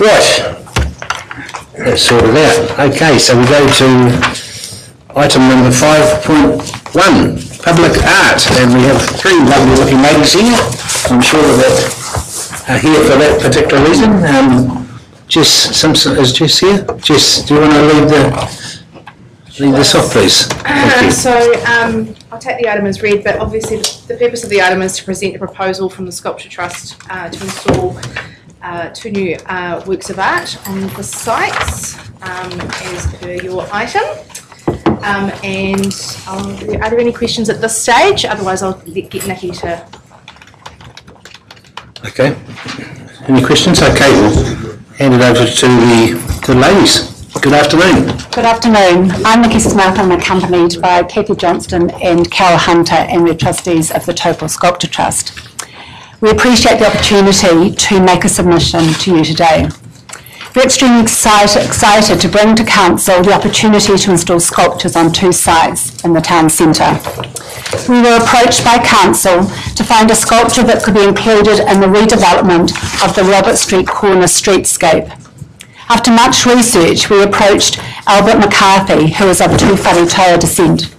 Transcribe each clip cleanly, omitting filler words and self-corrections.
Right, that's sorted out. Okay, so we go to item number 5.1, public art, and we have three lovely looking ladies here. I'm sure that are here for that particular reason. Jess Simpson is Jess here. Jess, do you want to lead this off, please? So I'll take the item as read, but obviously the purpose of the item is to present a proposal from the Sculpture Trust to install two new works of art on the sites as per your item. Are there any questions at this stage? Otherwise, I'll get Niki to. Okay. Any questions? Okay, we'll hand it over to the ladies. Good afternoon. Good afternoon. I'm Niki Smartham, accompanied by Cathy Johnston and Carol Hunter, and we're trustees of the Taupo Sculptor Trust. We appreciate the opportunity to make a submission to you today. We're extremely excited to bring to Council the opportunity to install sculptures on two sites in the town centre. We were approached by Council to find a sculpture that could be included in the redevelopment of the Robert Street corner streetscape. After much research, we approached Albert McCarthy, who is of Tūwharetoa descent.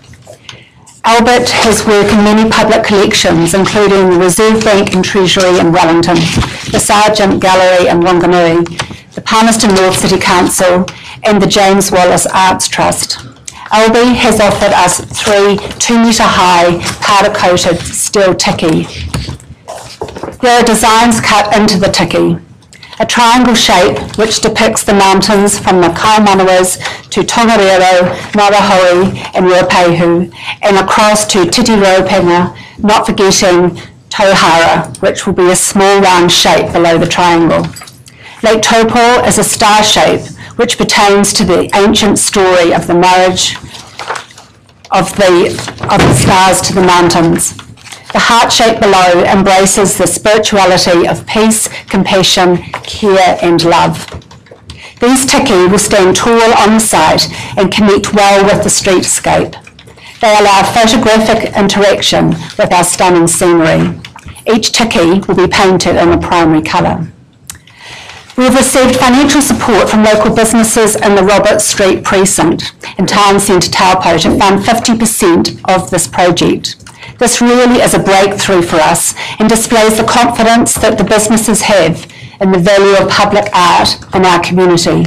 Albert has work in many public collections, including the Reserve Bank and Treasury in Wellington, the Sargent Gallery in Whanganui, the Palmerston North City Council, and the James Wallace Arts Trust. Albie has offerred us three 2-metre-high, powder-coated steel tiki. There are designs cut into the tiki. A triangle shape which depicts the mountains from the Kaimanawas to Tongariro, Ngauruhoe and Ruapehu, and across to Titi Ropenga, not forgetting Tauhara, which will be a small round shape below the triangle. Lake Taupo is a star shape which pertains to the ancient story of the marriage of the stars to the mountains. The heart shape below embraces the spirituality of peace, compassion, care and love. These tiki will stand tall on the site and connect well with the streetscape. They allow photographic interaction with our stunning scenery. Each tiki will be painted in a primary colour. We have received financial support from local businesses in the Robert Street precinct and town centre Taupo to fund 50% of this project. This really is a breakthrough for us and displays the confidence that the businesses have in the value of public art in our community.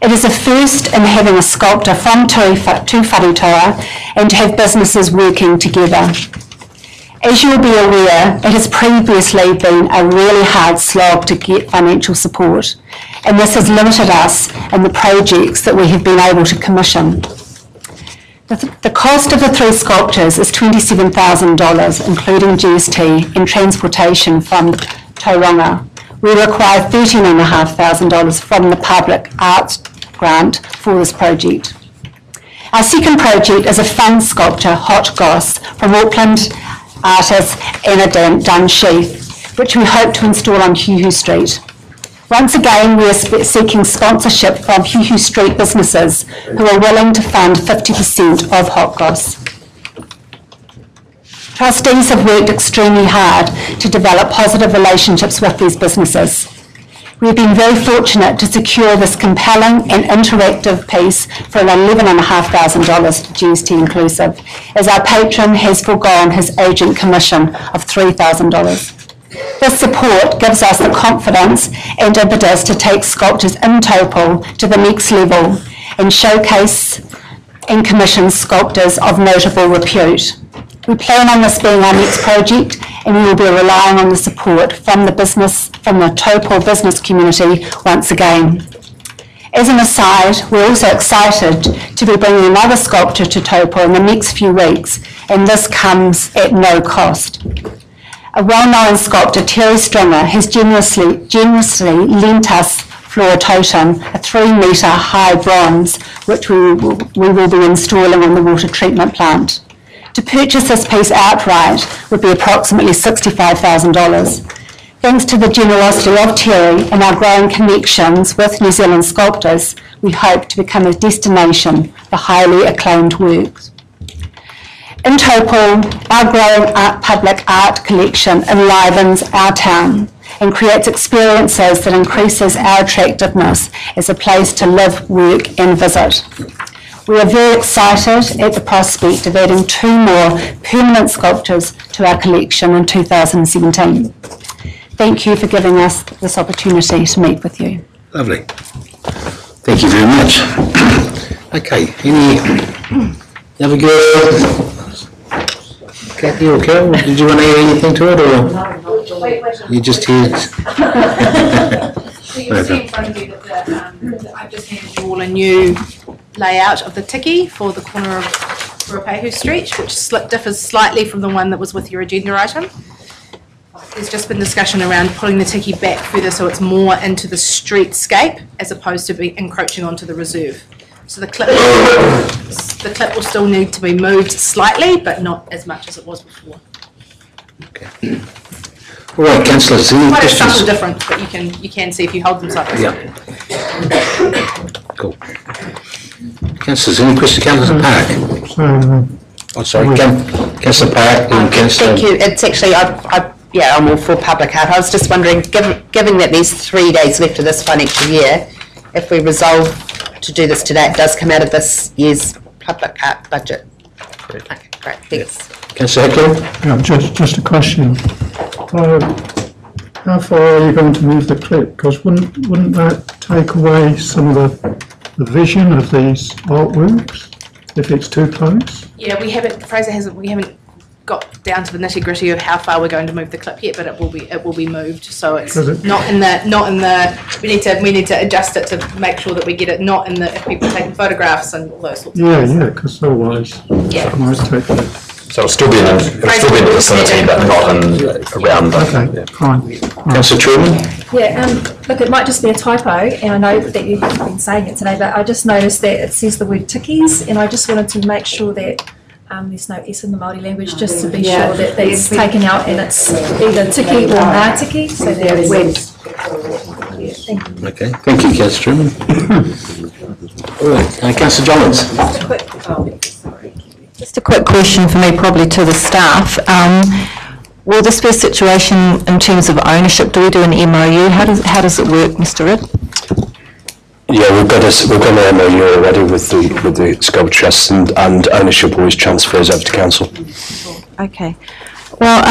It is a first in having a sculptor from Tūwharetoa and to have businesses working together. As you will be aware, it has previously been a really hard slog to get financial support, and this has limited us in the projects that we have been able to commission. The cost of the three sculptures is $27,000, including GST and transportation from Tauranga. We require $13,500 from the Public Arts Grant for this project. Our second project is a fun sculpture, Hot Goss, from Auckland artist Anna Dunsheath, which we hope to install on Huhu Street. Once again, we are seeking sponsorship from Huhu Street businesses who are willing to fund 50% of Hot Goss. Trustees have worked extremely hard to develop positive relationships with these businesses. We've been very fortunate to secure this compelling and interactive piece for $11,500 GST inclusive, as our patron has forgone his agent commission of $3,000. This support gives us the confidence and impetus to take sculptures in Taupo to the next level and showcase and commission sculptors of notable repute. We plan on this being our next project, and we will be relying on the support from the Taupo business community once again. As an aside, we're also excited to be bringing another sculpture to Taupo in the next few weeks, and this comes at no cost. A well-known sculptor, Terry Stringer, has generously lent us Flora Totem, a 3-metre-high bronze, which we will be installing on the water treatment plant. To purchase this piece outright would be approximately $65,000. Thanks to the generosity of Terry and our growing connections with New Zealand sculptors, we hope to become a destination for highly acclaimed works. In Taupo, our growing public art collection enlivens our town and creates experiences that increases our attractiveness as a place to live, work and visit. We are very excited at the prospect of adding 2 more permanent sculptures to our collection in 2017. Thank you for giving us this opportunity to meet with you. Lovely. Thank you very much. Okay, any other girls? Cathy or Carol, did you want to add anything to it? Or no. You just heard. So you see in front of you that I've just handed you all a new layout of the tiki for the corner of Ruapehu Street, which differs slightly from the one that was with your agenda item. There's just been discussion around pulling the tiki back further so it's more into the streetscape as opposed to be encroaching onto the reserve. So the clip will still need to be moved slightly, but not as much as it was before. Okay. All right, councillors. Quite a subtle difference, but you can see if you hold them side by side. Cool. Councillors, any questions? Councillor Park. Oh, sorry, Councillor Park and Councillor. Thank you. It's actually I'm all for public art. I was just wondering, given that there's 3 days left of this financial year, if we resolve to do this today, it does come out of this year's public art budget. Great. Okay, great, thanks. Councillor Hickler? Yeah, just a question. How far are you going to move the clip? Because wouldn't that take away some of the vision of these artworks if it's too close? Yeah, we haven't got down to the nitty-gritty of how far we're going to move the clip yet, but it will be moved, so it's not in the we need to adjust it to make sure that we get it not in the if people are taking photographs and all those sorts of things. Yeah, because otherwise so it'll still be in the vicinity but not in around the Councillor Truman? Yeah, look, it might just be a typo, and I know that you haven't been saying it today, but I just noticed that it says the word tikis, and I just wanted to make sure that there's no S in the Māori language, just to be sure that that's taken out and it's either tiki or ngā tiki, so there is. Okay, thank you, Councillor Truman. All right, Councillor Johns. Just a quick question for me, probably to the staff. Will this be a situation in terms of ownership? Do we do an MOU? How does it work, Mr. Ridd? Yeah, we've got an MOU already with the Sculptor Trust, and ownership always transfers over to council. Okay. Well,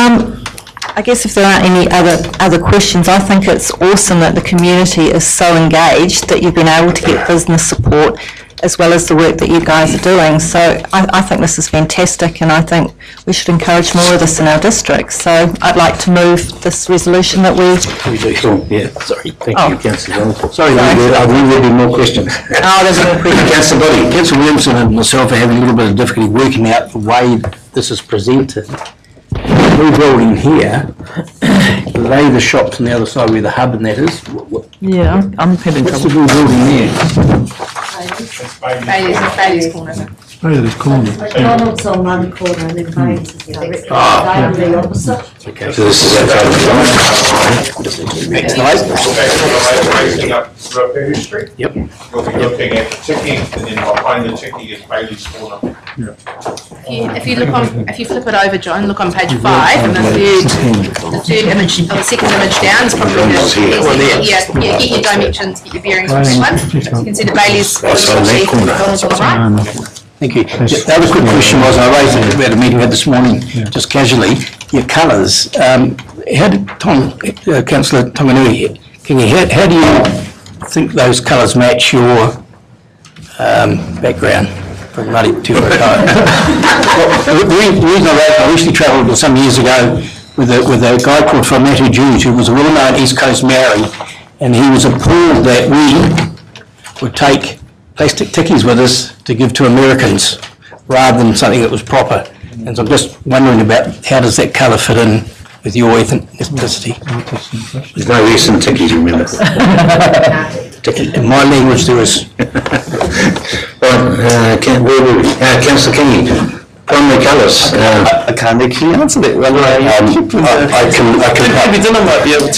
I guess if there aren't any other questions, I think it's awesome that the community is so engaged that you've been able to get business support as well as the work that you guys are doing. So I think this is fantastic, and I think we should encourage more of this in our district. So I'd like to move this resolution that we do. Oh, yeah, sorry. Thank you, Councillor. Sorry, I believe there'll be more questions. No, there's no question. Councillor Body, Councillor Williamson and myself are having a little bit of difficulty working out the way this is presented. New building here, lay the shops on the other side where the hub and that is. Yeah, I'm having trouble. What's the new building there? Bailey's Corner. Bailey's Corner. McDonald's on one corner and then Bailey's is directly on the opposite. Okay, so this is outside of the building. Next slide. Facing up Ruapehu Street. Yep. You'll be looking at the tiki, and then behind the tiki is Bailey's Corner. Yeah. If you flip it over, John, look on page 5, and the third image, or the second image down is probably the get your dimensions, get your bearings from that one. You can see the Bailey's. Thank you. The other quick question was, I raised it at a meeting this morning, just casually, your colours. How did Councillor Tonganui, how do you think those colours match your background from Māori Tūwharetoa? The reason I recently travelled some years ago with a guy called Whanatu Jude, who was a well-known East Coast Maori, and he was appalled that we would take plastic tikis with us to give to Americans rather than something that was proper. And so I'm just wondering about how does that colour fit in with your ethnicity? There's no use in tikis, remember. In my language there is. Well, Councillor Kingy, primary colours. I can't actually answer that. Well, I can. Maybe Dylan might be able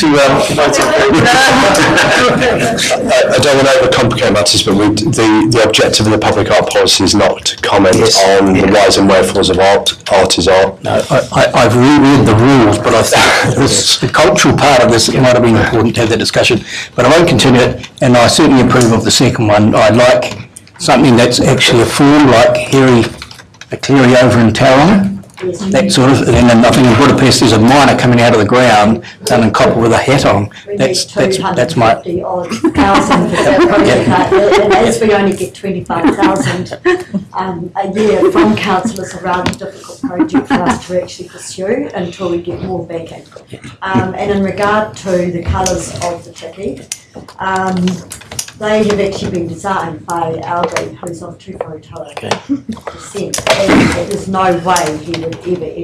to. I don't want to overcomplicate matters, but the objective of the public art policy is not to comment on the whys and wherefores of art. Art is art. No, I've reread the rules, but I think this, the cultural part of this might have been important to have that discussion. But I won't continue it, and I certainly approve of the second one. I like something that's actually a form, like a cleary over in Tauranga. That sort of, and then nothing in Budapest. There's a miner coming out of the ground, done in copper with a hat on. That's my. And as we only get 25,000 a year from councillors, a rather difficult project for us to actually pursue until we get more backing. And in regard to the colours of the tiki, they have actually been designed by Albert, who's of Tūwharetoa descent, and there's no way he would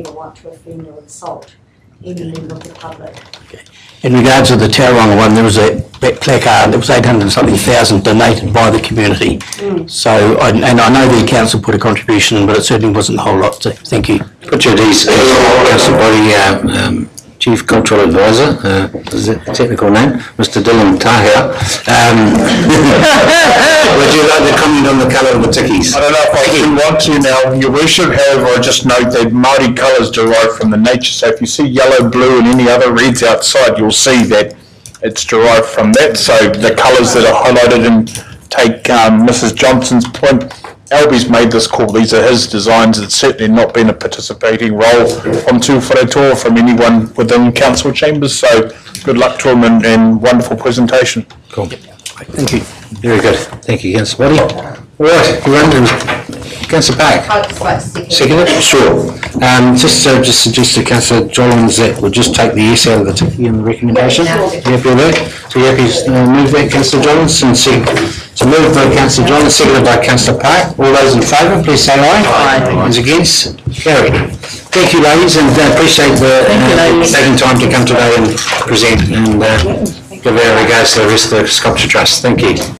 ever want to offend or insult any member of the public. In regards to the Tauranga one, there was that placard, it was 800-something thousand donated by the community. So, and I know the council put a contribution in, but it certainly wasn't a whole lot, so thank you. Richard is council body Chief Cultural Advisor, is it the technical name, Mr. Dylan Taha. Would you like to comment on the colour of the tikis? I don't know if I do want to now. Your worship, however, I just note that Māori colours derive from the nature. So if you see yellow, blue and any other reds outside, you'll see that it's derived from that. So the colours that are highlighted, and take Mrs. Johnson's point, Albie's made this call, these are his designs. It's certainly not been a participating role from Tūwharetoa or from anyone within council chambers, so good luck to him and wonderful presentation. Cool. Thank you. Very good. Thank you, Councillor Buddy. All right, we're under Councillor Park. I'd just like to second it. Sure. Just suggest to Councillor Jollins that we'll just take the yes out of the tiki and the recommendation. Happy with that? So you're happy to move that, Councillor Jollins, and second. So moved by Councillor John, seconded by Councillor Park. All those in favour, please say aye. Aye. Those against, carried. Thank you, ladies, and appreciate the taking time to come today and present, and give our regards to the rest of the Sculpture Trust. Thank you.